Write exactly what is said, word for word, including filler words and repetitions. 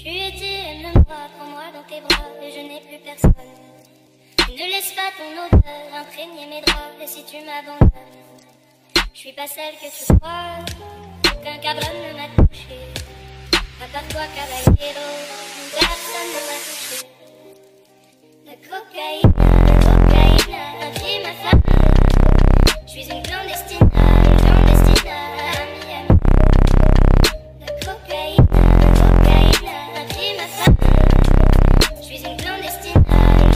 Je lui ai dit, aime-moi, prends-moi dans tes bras, et je n'ai plus personne. Ne laisse pas ton odeur imprégner mes draps, et si tu m'abandonnes, je suis pas celle que tu crois. Aucun cabron ne m'a touché, à part toi, caballero.